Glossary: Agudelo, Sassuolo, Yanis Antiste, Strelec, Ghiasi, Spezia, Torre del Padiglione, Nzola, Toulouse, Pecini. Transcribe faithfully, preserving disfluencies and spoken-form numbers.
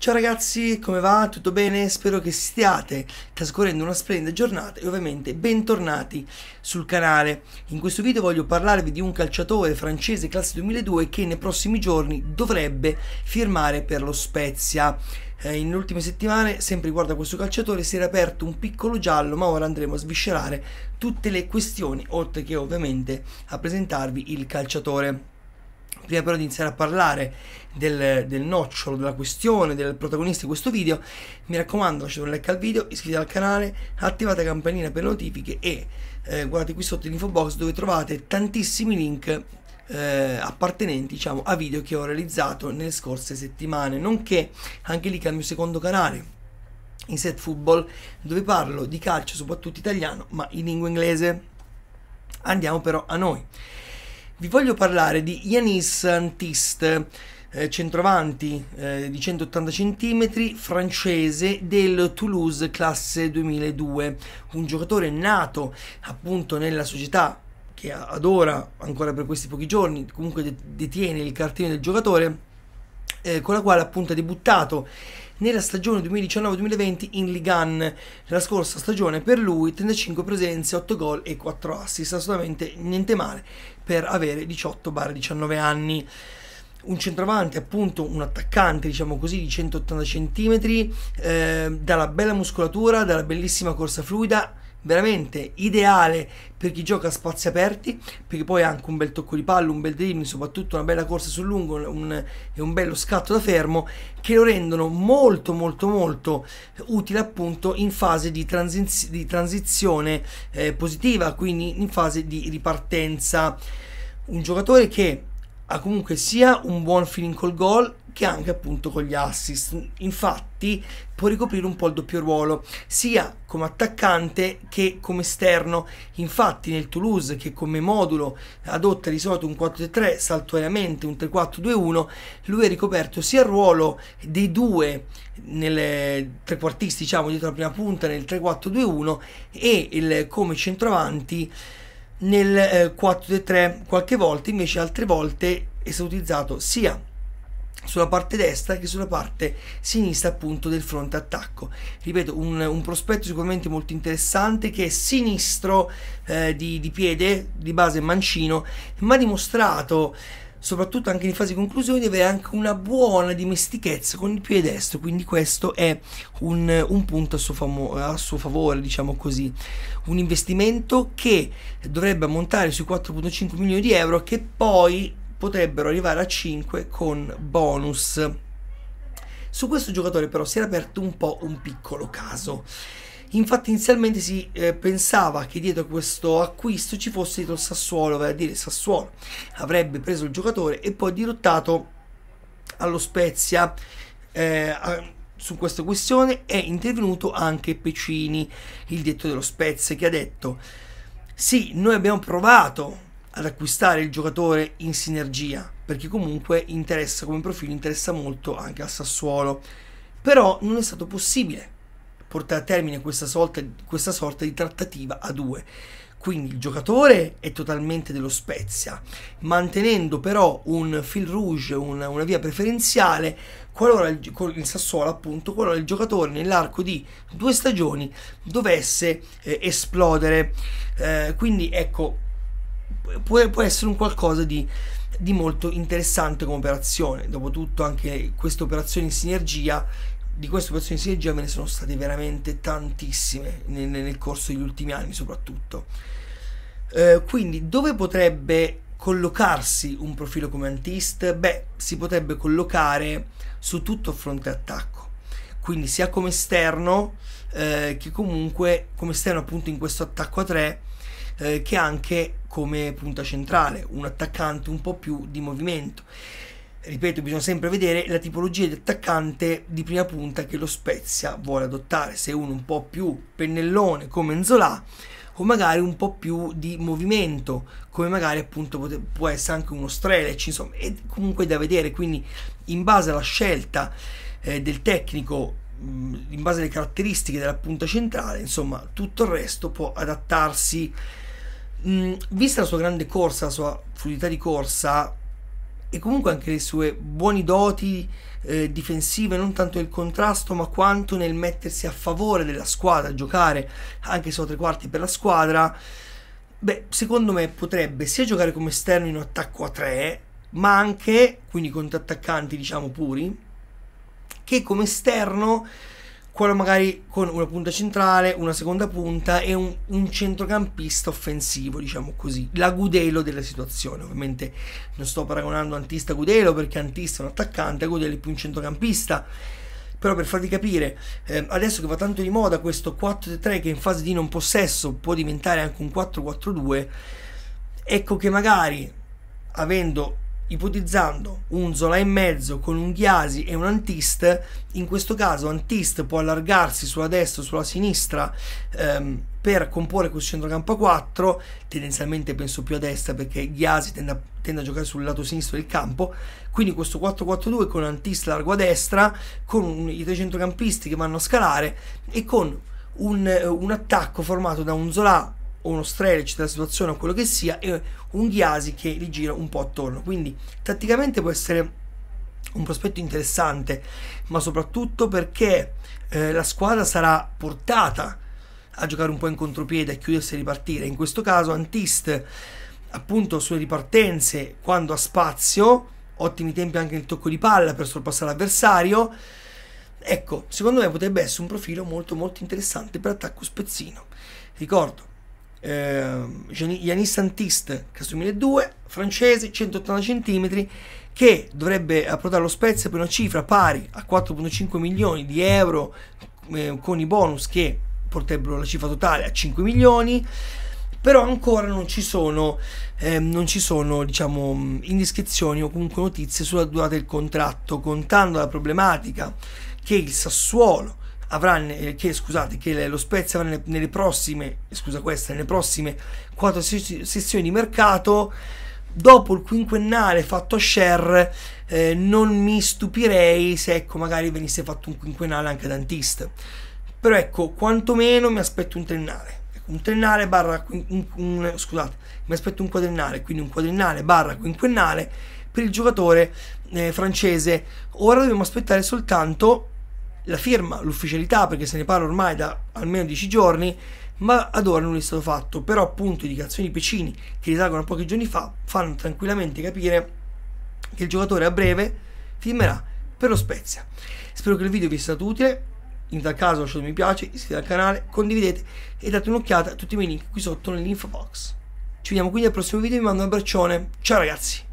Ciao ragazzi, come va? Tutto bene? Spero che stiate trascorrendo una splendida giornata e ovviamente bentornati sul canale. In questo video voglio parlarvi di un calciatore francese classe duemiladue che nei prossimi giorni dovrebbe firmare per lo Spezia. Eh, nelle ultime settimane, sempre riguardo a questo calciatore, si era aperto un piccolo giallo, ma ora andremo a sviscerare tutte le questioni, oltre che ovviamente a presentarvi il calciatore. Prima però di iniziare a parlare del, del nocciolo, della questione, del protagonista di questo video, mi raccomando lasciate un like al video, iscrivetevi al canale, attivate la campanina per le notifiche e eh, guardate qui sotto l'info box dove trovate tantissimi link eh, appartenenti, diciamo, a video che ho realizzato nelle scorse settimane, nonché anche link al mio secondo canale Inset Football, dove parlo di calcio soprattutto italiano ma in lingua inglese. Andiamo però a noi. Vi voglio parlare di Yanis Antiste, eh, centravanti eh, di centottanta centimetri, francese del Toulouse classe duemiladue, un giocatore nato appunto nella società che ad ora, ancora per questi pochi giorni, comunque detiene il cartellino del giocatore, eh, con la quale appunto ha debuttato nella stagione duemiladiciannove duemilaventi in Ligue uno. La scorsa stagione per lui trentacinque presenze, otto gol e quattro assist, assolutamente niente male per avere diciotto diciannove anni. Un centravanti, appunto un attaccante, diciamo così, di centottanta centimetri, eh, dalla bella muscolatura, dalla bellissima corsa fluida, veramente ideale per chi gioca a spazi aperti, perché poi ha anche un bel tocco di palla, un bel dribbling, soprattutto una bella corsa sul lungo un, e un bello scatto da fermo che lo rendono molto molto molto utile appunto in fase di, transiz di transizione eh, positiva, quindi in fase di ripartenza. Un giocatore che ha comunque sia un buon feeling col gol che anche appunto con gli assist, infatti può ricoprire un po' il doppio ruolo sia come attaccante che come esterno. Infatti nel Toulouse, che come modulo adotta di solito un quattro tre tre saltuariamente, un tre quattro due uno, lui è ricoperto sia il ruolo dei due nelle trequartisti, diciamo dietro la prima punta nel tre quattro due uno, e il, come centravanti nel eh, quattro tre tre qualche volta, invece altre volte è stato utilizzato sia sulla parte destra che sulla parte sinistra appunto del fronte attacco. Ripeto, un, un prospetto sicuramente molto interessante, che è sinistro eh, di, di piede, di base mancino, ma ha dimostrato soprattutto anche in fase di conclusione di avere anche una buona dimestichezza con il piede destro, quindi questo è un, un punto a suo, famo, a suo favore, diciamo così. Un investimento che dovrebbe ammontare sui quattro virgola cinque milioni di euro, che poi potrebbero arrivare a cinque con bonus. Su questo giocatore però si era aperto un po' un piccolo caso. Infatti inizialmente si eh, pensava che dietro a questo acquisto ci fosse dietro il Sassuolo, vale a dire Sassuolo avrebbe preso il giocatore e poi dirottato allo Spezia. Eh, a, su questa questione è intervenuto anche Pecini, il direttore dello Spezia, che ha detto: sì, noi abbiamo provato ad acquistare il giocatore in sinergia, perché comunque interessa, come profilo interessa molto anche al Sassuolo, però non è stato possibile portare a termine questa sorta, questa sorta di trattativa a due. Quindi il giocatore è totalmente dello Spezia, mantenendo però un fil rouge, una, una via preferenziale qualora il, con il Sassuolo appunto, qualora il giocatore nell'arco di due stagioni dovesse eh, esplodere. Eh, quindi ecco, Può, può essere un qualcosa di, di molto interessante come operazione. Dopotutto anche queste operazioni in sinergia, di queste operazioni in sinergia me ne sono state veramente tantissime nel, nel corso degli ultimi anni soprattutto. Eh, quindi dove potrebbe collocarsi un profilo come Antiste? Beh, si potrebbe collocare su tutto il fronte attacco, quindi sia come esterno eh, che comunque come esterno appunto in questo attacco a tre, eh, che anche come punta centrale, un attaccante un po' più di movimento. Ripeto, bisogna sempre vedere la tipologia di attaccante di prima punta che lo Spezia vuole adottare, se uno un po' più pennellone come Nzola, o magari un po' più di movimento come magari appunto può essere anche uno Strelec. Insomma, è comunque da vedere, quindi in base alla scelta eh, del tecnico, in base alle caratteristiche della punta centrale, insomma tutto il resto può adattarsi. Mm, vista la sua grande corsa, la sua fluidità di corsa, e comunque anche le sue buone doti eh, difensive, non tanto nel contrasto ma quanto nel mettersi a favore della squadra, a giocare anche solo tre quarti per la squadra. Beh, secondo me potrebbe sia giocare come esterno in un attacco a tre, ma anche, quindi contrattaccanti diciamo puri, che come esterno magari con una punta centrale, una seconda punta e un, un centrocampista offensivo, diciamo così, l'Agudelo della situazione. Ovviamente non sto paragonando Antiste a Agudelo, perché Antiste è un attaccante, Agudelo è più un centrocampista, però per farvi capire, eh, adesso che va tanto di moda questo quattro tre tre che in fase di non possesso può diventare anche un quattro quattro due, ecco che magari avendo, ipotizzando un Nzola in mezzo con un Ghiasi e un Antiste, in questo caso Antiste può allargarsi sulla destra, sulla sinistra ehm, per comporre quel centrocampo a quattro, tendenzialmente penso più a destra perché Ghiasi tende a, tende a giocare sul lato sinistro del campo, quindi questo quattro quattro due con Antiste largo a destra, con un, i tre centrocampisti che vanno a scalare e con un, un attacco formato da un Nzola, uno Strelec della situazione o quello che sia, e un Ghiasi che li gira un po' attorno. Quindi tatticamente può essere un prospetto interessante, ma soprattutto perché eh, la squadra sarà portata a giocare un po' in contropiede, a chiudersi e ripartire. In questo caso Antiste, appunto, sulle ripartenze, quando ha spazio, ottimi tempi anche nel tocco di palla per sorpassare l'avversario. Ecco, secondo me potrebbe essere un profilo molto molto interessante per l'attacco spezzino. Ricordo Eh, Yanis Antiste, classe duemiladue, francese, centottanta centimetri, che dovrebbe approdare lo Spezia per una cifra pari a quattro virgola cinque milioni di euro, eh, con i bonus che porterebbero la cifra totale a cinque milioni. Però ancora non ci sono, eh, non ci sono diciamo, indiscrezioni o comunque notizie sulla durata del contratto, contando la problematica che il Sassuolo avrà, che scusate, che lo Spezia avrà nelle prossime, scusa questa, nelle prossime quattro sessioni di mercato. Dopo il quinquennale fatto a share, eh, non mi stupirei se, ecco, magari venisse fatto un quinquennale anche ad Antiste, però ecco, quantomeno mi aspetto un triennale, un triennale barra un, un, scusate, mi aspetto un quadriennale, quindi un quadriennale barra quinquennale per il giocatore eh, francese. Ora dobbiamo aspettare soltanto la firma, l'ufficialità, perché se ne parla ormai da almeno dieci giorni, ma ad ora non è stato fatto. Però appunto indicazioni di Pecini, che risalgono a pochi giorni fa, fanno tranquillamente capire che il giocatore a breve firmerà per lo Spezia. Spero che il video vi sia stato utile, in tal caso lasciate un mi piace, iscrivetevi al canale, condividete e date un'occhiata a tutti i miei link qui sotto nell'info box. Ci vediamo quindi al prossimo video, vi mando un abbraccione, ciao ragazzi!